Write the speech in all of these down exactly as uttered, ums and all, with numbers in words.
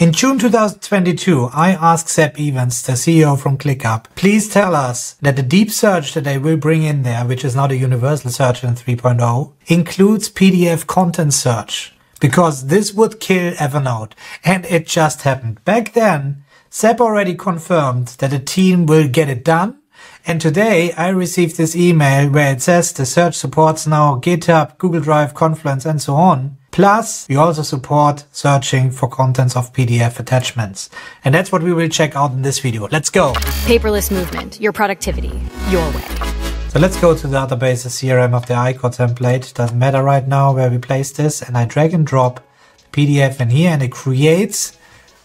In June two thousand twenty-two, I asked Sepp Evans, the C E O from ClickUp, please tell us that the deep search that they will bring in there, which is now the universal search in three point oh, includes P D F content search, because this would kill Evernote. And it just happened. Back then, Sepp already confirmed that the team will get it done. And today I received this email where it says the search supports now GitHub, Google Drive, Confluence, and so on. Plus, we also support searching for contents of P D F attachments. And that's what we will check out in this video. Let's go. Paperless Movement, your productivity, your way. So let's go to the database, the C R M of the I C O template. Doesn't matter right now where we place this. And I drag and drop the P D F in here, and it creates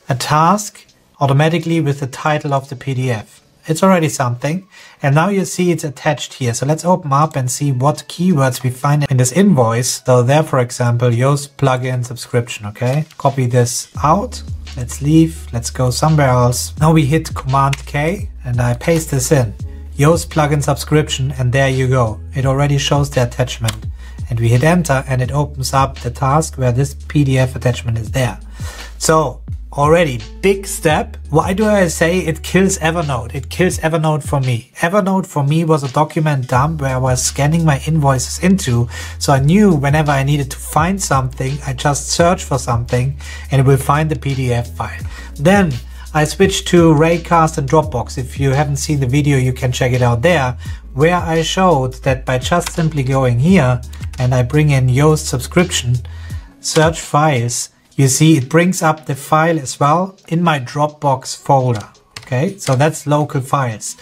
a task automatically with the title of the P D F. It's already something. And now you see it's attached here. So let's open up and see what keywords we find in this invoice. So there, for example, Yoast plugin subscription, okay? Copy this out. Let's leave. Let's go somewhere else. Now we hit Command K and I paste this in. Yoast plugin subscription, and there you go. It already shows the attachment. And we hit Enter and it opens up the task where this P D F attachment is there. So, already, big step. Why do I say it kills Evernote? It kills Evernote for me. Evernote for me was a document dump where I was scanning my invoices into. So I knew whenever I needed to find something, I just search for something and it will find the P D F file. Then I switched to Raycast and Dropbox. If you haven't seen the video, you can check it out there, where I showed that by just simply going here and I bring in Yoast subscription, search files, you see, it brings up the file as well in my Dropbox folder. Okay, so that's local files.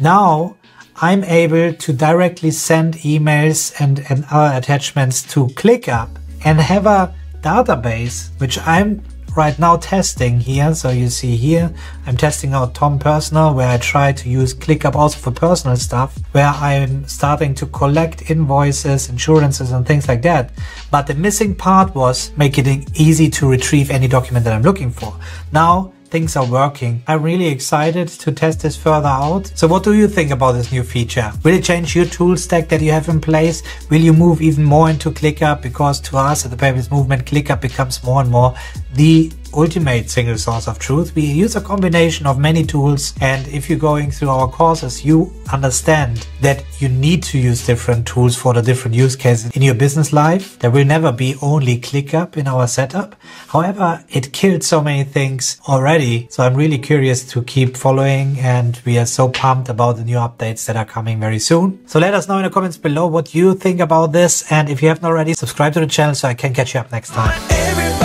Now I'm able to directly send emails and, and other attachments to ClickUp and have a database, which I'm right now testing here. So you see here, I'm testing out Tom Personal, where I try to use ClickUp also for personal stuff, where I'm starting to collect invoices, insurances, and things like that. But the missing part was making it easy to retrieve any document that I'm looking for. Now things are working. I'm really excited to test this further out. So what do you think about this new feature? Will it change your tool stack that you have in place? Will you move even more into ClickUp? Because to us at the Paperless Movement, ClickUp becomes more and more the ultimate single source of truth. We use a combination of many tools, and if you're going through our courses, you understand that you need to use different tools for the different use cases in your business life. There will never be only ClickUp in our setup. However, it killed so many things already, so I'm really curious to keep following, and we are so pumped about the new updates that are coming very soon. So let us know in the comments below what you think about this, and if you haven't already, subscribe to the channel so I can catch you up next time. Everybody